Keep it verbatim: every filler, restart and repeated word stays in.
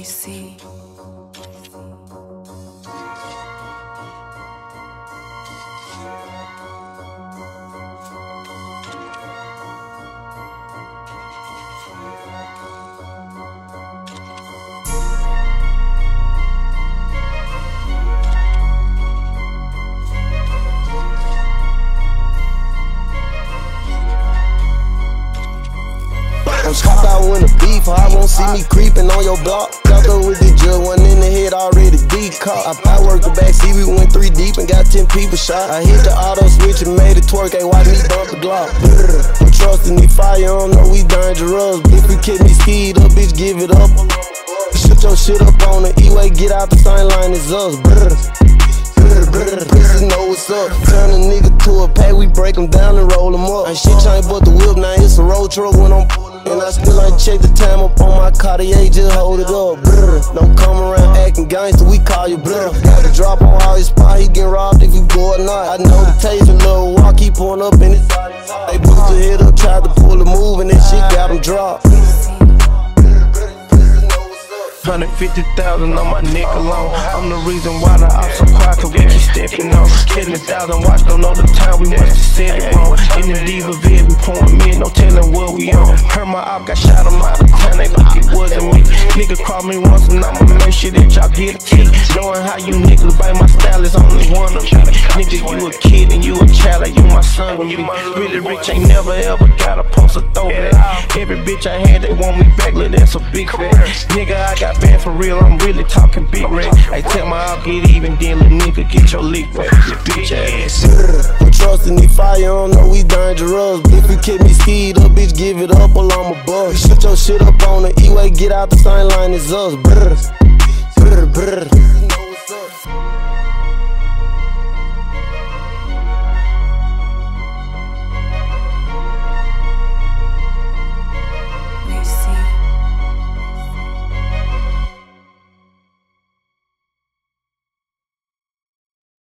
I see. Hop out when the beef, I won't see me creeping on your block. Got through with the drill, one in the head already decocked. I power worked the backseat, we went three deep and got ten people shot. I hit the auto switch and made it twerk, ain't watch me bump the Glock. I'm trusting the fire, I don't know we dangerous. If you kick me skied up, bitch, give it up. Shut your shit up on the E-way, get out the sign line, it's us. Bitches know what's up. Turn a nigga to a pack, we break him down and roll him up. Ain't shit changed but the whip, now it's a road truck when I'm and I still ain't check the time up on my Cartier, just hold it up. Don't come around acting gangster, we call you bluff. Got to drop on all his spot, he get robbed if you go or not. I know the taste a little walk, keep pulling up in his. They boosted hit up, tried to pull a move, and that shit got him dropped. one hundred fifty thousand on my neck alone. I'm the reason why the ops so quiet, cause we keep stepping on. ten thousand watch, don't know the time, we must have said it wrong. In the diva vid, we pouring mid, no telling what we on. Heard my op got shot, I'm out of town, they like it wasn't me. Nigga called me once and I'ma make sure that y'all get a kick. Knowing how you niggas bite my style is only one of me. Nigga, you a kid and you a child, like you my son with me. Really rich, ain't never ever got a post or throw back. Every bitch I had, they want me back, look, that's a big fact. Nigga, I got bad for real, I'm really talking big red. I tell my I'll get even, then little nigga get your leak back, you bitch ass. I'm trusting the fire, I don't know we dangerous. If you kick me skied up, bitch, give it up or I'ma bust. Shut your shit up on the E-way, get out the sign line, it's us. Brr, brr, brr.